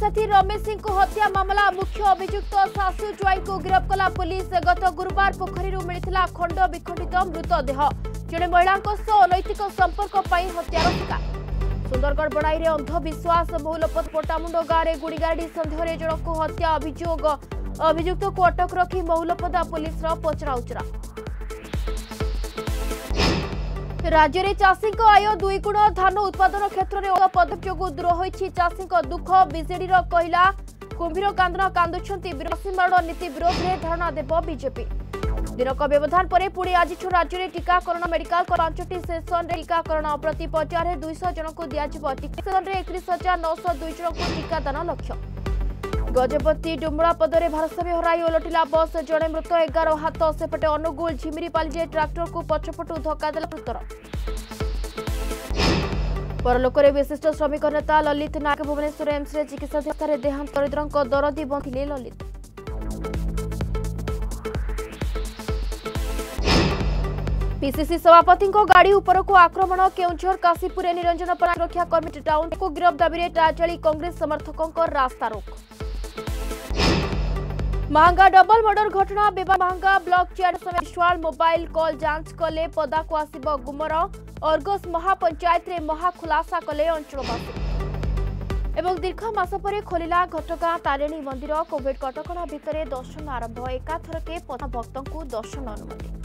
साथी रमेश सिंह को हत्या मामला मुख्य अभियुक्त शाशु ज्वाई को गिरफ कला पुलिस। गत गुरुवार पोखरी मिलता खंड विखंडित मृतदेह जड़े महिला अनैतिक संपर्क हत्यार शिकार। सुंदरगढ़ बड़ाई अंधविश्वास बहुलपत पट्टामुंड गांव गुड़गाड़ी सन्देह जनक हत्या अभियुक्त को अटक रखी बहुलपदा पुलिस पचराउचरा। राज्य में चाषी आय दुईगुण धान उत्पादन क्षेत्र में पदक जो दूर होती चाषी दुख बीजेडी कहला कुंभीर कांदन कांदुंट बसीमारण नीति विरोध में धारणा देव बीजेपी। दिनक व्यवधान पर पुणी आज राज्य में टीकाकरण मेडिकल पांच सेसन में टीकाकरण प्रति 5000 जन को दिज्व टीकाकरण में 31902 जन को टीकादान लक्ष्य। गजपति डुमुला पदर भारसाम्य हराई ओलटिला बस जड़े मृत 11 हाथ सेपटे अनुगुल झिमिरीपालीजे ट्राक्टर को पछपटू धक्का देला मृतर। परलोकरे विशिष्ट श्रमिक नेता ललित नायक भुवनेश्वर एम्सरे चिकित्साधीन देहांत। दरिद्र दरदी बंधिले ललित। पीसीसी सभापति गाड़ी उपर को आक्रमण। केउंझर काशीपुर निरंजन परा सुरक्षा कमिटी टाउन को गिरफ दाबी टाचाली कांग्रेस समर्थकों रास्तारोक। महांगा डबल मर्डर घटना महांगा ब्लॉक चेयर विश्वाल मोबाइल कॉल जांच कले पदा को आसब गुमर। अर्गस महापंचायत रे महा खुलासा कले अंचलवासी। एवं दीर्घ मास परे खोलिला घटगां तारिणी मंदिर। कोविड कटक भितर दर्शन आरंभ एकाथरके भक्तों को दर्शन अनुमति।